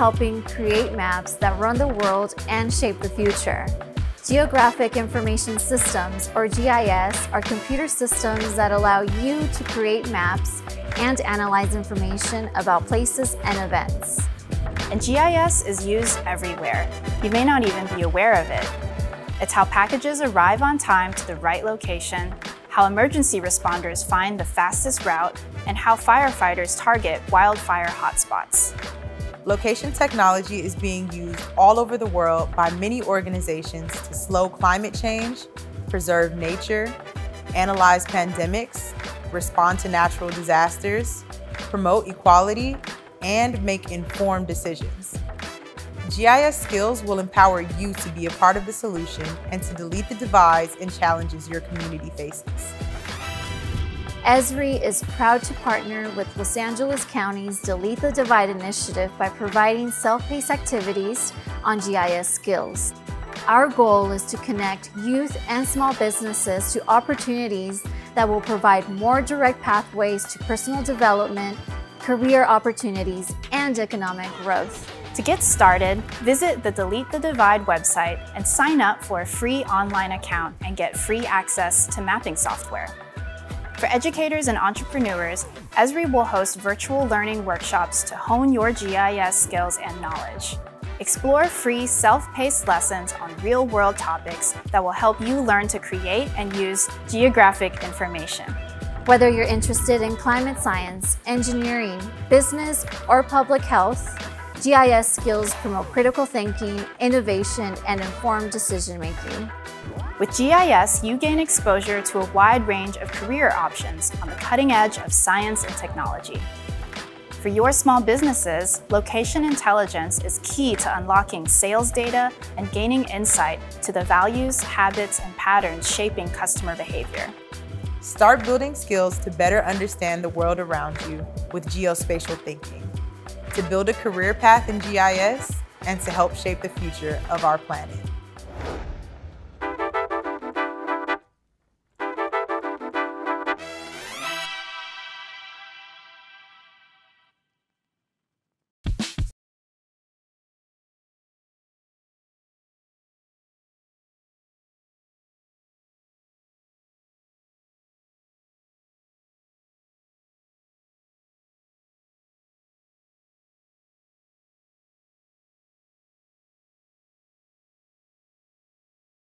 helping create maps that run the world and shape the future. Geographic Information Systems, or GIS, are computer systems that allow you to create maps and analyze information about places and events. And GIS is used everywhere. You may not even be aware of it. It's how packages arrive on time to the right location, how emergency responders find the fastest route, and how firefighters target wildfire hotspots. Location technology is being used all over the world by many organizations to slow climate change, preserve nature, analyze pandemics, respond to natural disasters, promote equality, and make informed decisions. GIS skills will empower you to be a part of the solution and to delete the divides and challenges your community faces. Esri is proud to partner with Los Angeles County's Delete the Divide initiative by providing self-paced activities on GIS skills. Our goal is to connect youth and small businesses to opportunities that will provide more direct pathways to personal development, career opportunities, and economic growth. To get started, visit the Delete the Divide website and sign up for a free online account and get free access to mapping software. For educators and entrepreneurs, Esri will host virtual learning workshops to hone your GIS skills and knowledge. Explore free self-paced lessons on real-world topics that will help you learn to create and use geographic information. Whether you're interested in climate science, engineering, business, or public health, GIS skills promote critical thinking, innovation, and informed decision-making. With GIS, you gain exposure to a wide range of career options on the cutting edge of science and technology. For your small businesses, location intelligence is key to unlocking sales data and gaining insight to the values, habits, and patterns shaping customer behavior. Start building skills to better understand the world around you with geospatial thinking, to build a career path in GIS, and to help shape the future of our planet.